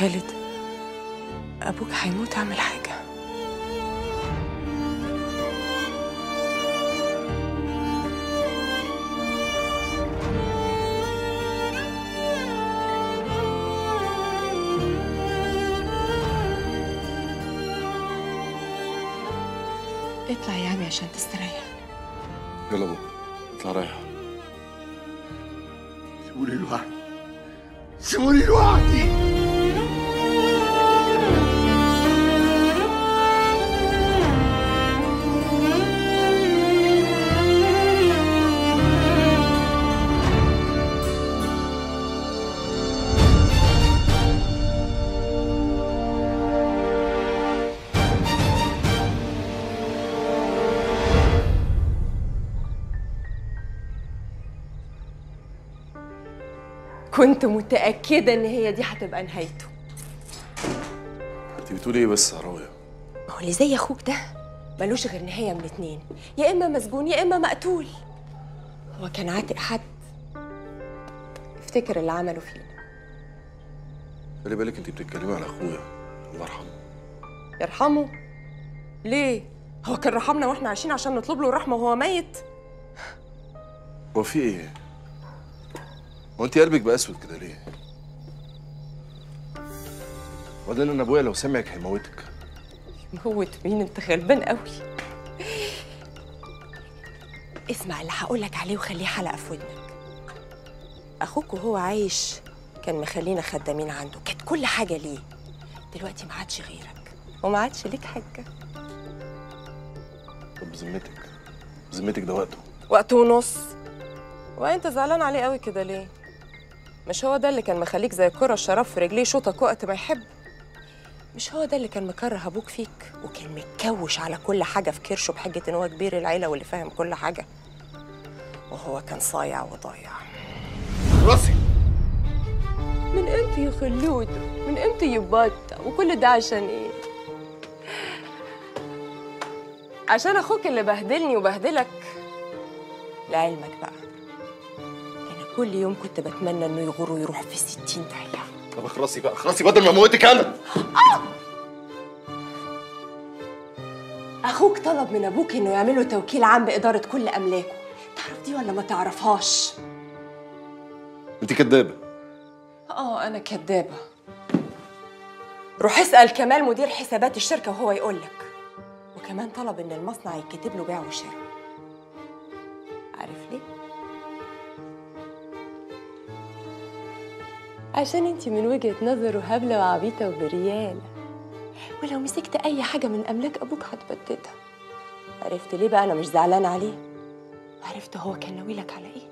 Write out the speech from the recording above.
خالد، أبوك هيموت. أعمل حاجة؟ اطلع يا عمي عشان تستريح. يلا بابا اطلع رايح. سيبوني لوحدي، سيبوني لوحدي. كنت متأكدة إن هي دي هتبقى نهايته. أنت بتقولي إيه بس يا راوية؟ ما هو اللي زي أخوك ده ملوش غير نهاية من اتنين، يا إما مسجون يا إما مقتول. هو كان عاتق حد؟ افتكر اللي عمله فينا. خلي بالك أنت بتتكلمي على أخويا، الله يرحمه. يرحمه؟ ليه؟ هو كان رحمنا وإحنا عايشين عشان نطلب له الرحمة وهو ميت؟ هو في إيه؟ هو انت قلبك بقى اسود كده ليه؟ وبعدين انا ابويا لو سمعك هيموتك. يموت مين؟ انت غلبان قوي. اسمع اللي هقول لك عليه وخليه حلقه في ودنك. اخوك وهو عايش كان مخلينا خدامين عنده، كانت كل حاجه ليه. دلوقتي ما عادش غيرك وما عادش ليك حاجه. طب بذمتك، بذمتك ده وقته؟ وقت ونص. وانت زعلان عليه قوي كده ليه؟ مش هو ده اللي كان مخليك زي كرة الشراب في رجليه يشوطك وقت ما يحب؟ مش هو ده اللي كان مكره ابوك فيك وكان متكوش على كل حاجه في كرشه بحجه ان هو كبير العيله واللي فاهم كل حاجه؟ وهو كان صايع وضايع. راسي من امتى يخلوه ده؟ من امتى يبطأ؟ وكل ده عشان ايه؟ عشان اخوك اللي بهدلني وبهدلك. لعلمك بقى كل يوم كنت بتمنى انه يغور ويروح في 60 داهيه. طب اخلصي بقى، اخلصي بدل ما اموتك انا. اخوك طلب من ابوك انه يعملوا توكيل عام باداره كل املاكه. تعرف دي ولا ما تعرفهاش؟ انت كدابه. انا كدابه؟ روح اسال كمال مدير حسابات الشركه وهو يقول لك. وكمان طلب ان المصنع يتكتب له بيع وشراء. عارف ليه؟ عشان انتي من وجهة نظره هبلة وعبيطة وبريالة، ولو مسكت أي حاجة من أملاك أبوك هتبددها. عرفت ليه بقى أنا مش زعلان عليه؟ عرفت هو كان ناوي لك على إيه؟